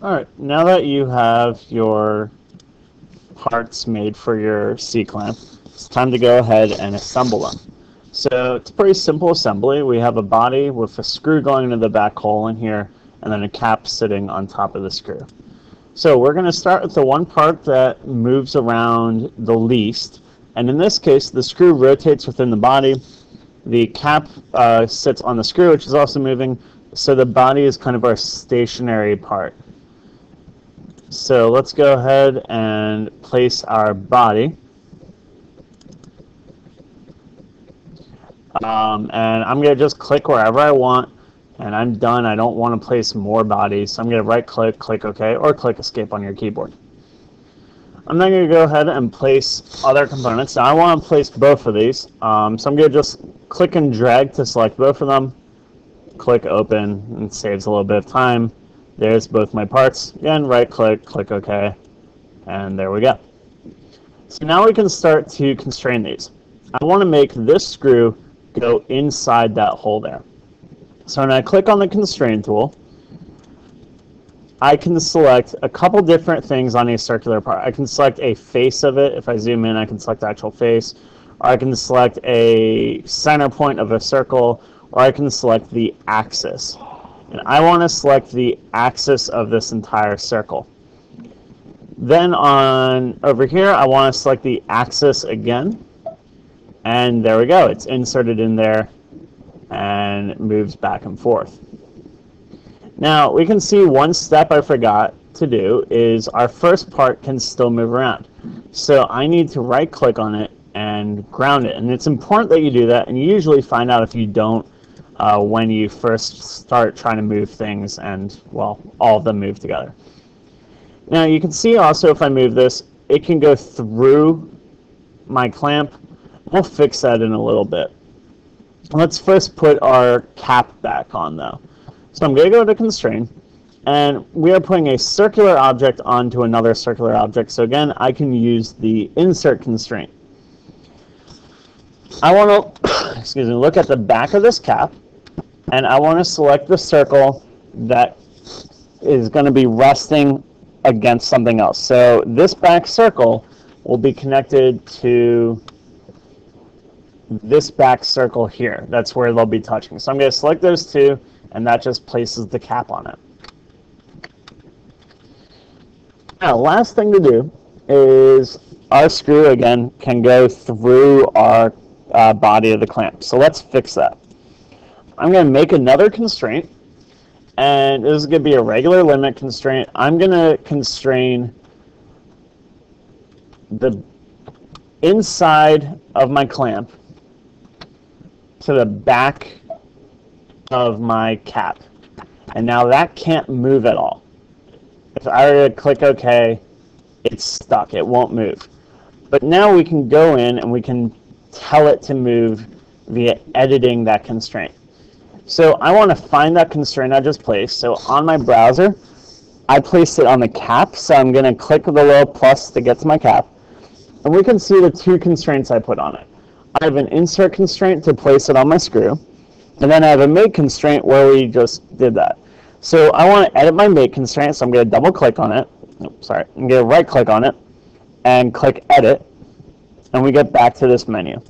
Alright, now that you have your parts made for your C-clamp, it's time to go ahead and assemble them. So it's a pretty simple assembly. We have a body with a screw going into the back hole in here, and then a cap sitting on top of the screw. So we're going to start with the one part that moves around the least, and in this case the screw rotates within the body. The cap sits on the screw, which is also moving, so the body is kind of our stationary part. So let's go ahead and place our body. And I'm going to just click wherever I want, and I'm done. I don't want to place more bodies, so I'm going to right click, click OK, or click escape on your keyboard. I'm then going to go ahead and place other components. Now I want to place both of these, so I'm going to just click and drag to select both of them, click open, and it saves a little bit of time. There's both my parts. Again, right click, click OK, and there we go. So now we can start to constrain these. I want to make this screw go inside that hole there. So when I click on the constrain tool, I can select a couple different things on a circular part. I can select a face of it. If I zoom in, I can select the actual face. Or I can select a center point of a circle. Or I can select the axis. And I want to select the axis of this entire circle. Then on over here, I want to select the axis again. And there we go. It's inserted in there and moves back and forth. Now we can see one step I forgot to do is our first part can still move around. So I need to right click on it and ground it. And it's important that you do that, and you usually find out if you don't when you first start trying to move things and, well, all of them move together. Now you can see also if I move this, it can go through my clamp. We'll fix that in a little bit. Let's first put our cap back on though. So I'm going to go to constrain, and we are putting a circular object onto another circular object. So again, I can use the insert constraint. I want to excuse me, look at the back of this cap, and I want to select the circle that is going to be resting against something else. So this back circle will be connected to this back circle here. That's where they'll be touching. So I'm going to select those two, and that just places the cap on it. Now, last thing to do is our screw, again, can go through our body of the clamp. So let's fix that. I'm going to make another constraint, and this is going to be a regular limit constraint. I'm going to constrain the inside of my clamp to the back of my cap, and now that can't move at all. If I were to click OK, it's stuck, it won't move. But now we can go in and we can tell it to move via editing that constraint. So I want to find that constraint I just placed. So on my browser, I placed it on the cap, so I'm going to click the little plus to get to my cap, and we can see the two constraints I put on it. I have an insert constraint to place it on my screw, and then I have a make constraint where we just did that. So I want to edit my make constraint, so I'm going to double click on it. Oops, sorry. I'm going to right click on it and click edit, and we get back to this menu.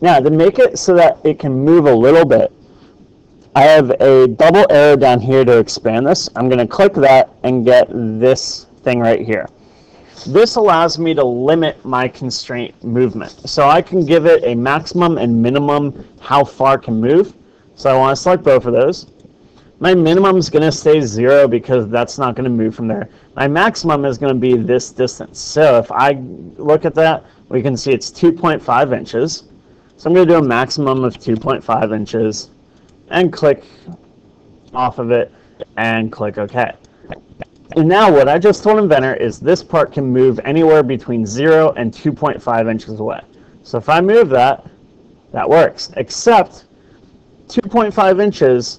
Now to make it so that it can move a little bit, I have a double arrow down here to expand this. I'm going to click that and get this thing right here. This allows me to limit my constraint movement. So I can give it a maximum and minimum how far it can move. So I want to select both of those. My minimum is going to stay 0 because that's not going to move from there. My maximum is going to be this distance. So if I look at that, we can see it's 2.5 inches. So I'm going to do a maximum of 2.5 inches and click off of it and click OK. And now what I just told Inventor is this part can move anywhere between 0 and 2.5 inches away. So if I move that, that works. Except 2.5 inches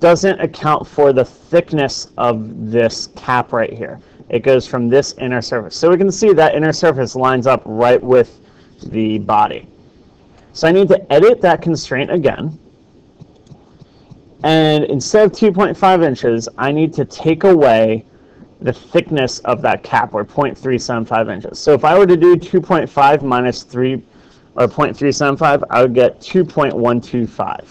doesn't account for the thickness of this cap right here. It goes from this inner surface. So we can see that inner surface lines up right with the body. So I need to edit that constraint again. And instead of 2.5 inches, I need to take away the thickness of that cap, or 0.375 inches. So if I were to do 2.5 minus 3, or 0.375, I would get 2.125.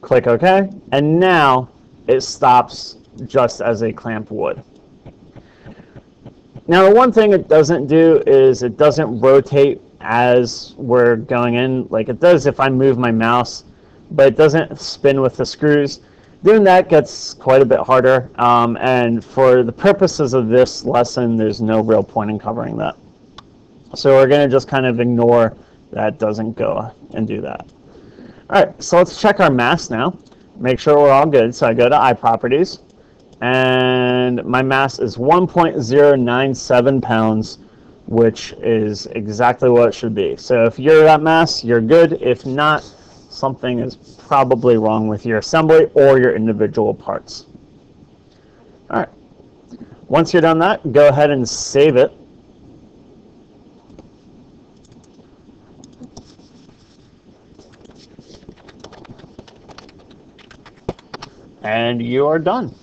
Click OK, and now it stops just as a clamp would. Now the one thing it doesn't do is it doesn't rotate as we're going in, like it does if I move my mouse, but it doesn't spin with the screws. Doing that gets quite a bit harder, and for the purposes of this lesson, there's no real point in covering that. So we're going to just kind of ignore that, doesn't go and do that. All right, so let's check our mass now, make sure we're all good. So I go to iProperties, and my mass is 1.097 pounds, which is exactly what it should be. So if you're at mass, you're good. If not, something is probably wrong with your assembly or your individual parts. All right, once you're done that, go ahead and save it. And you are done.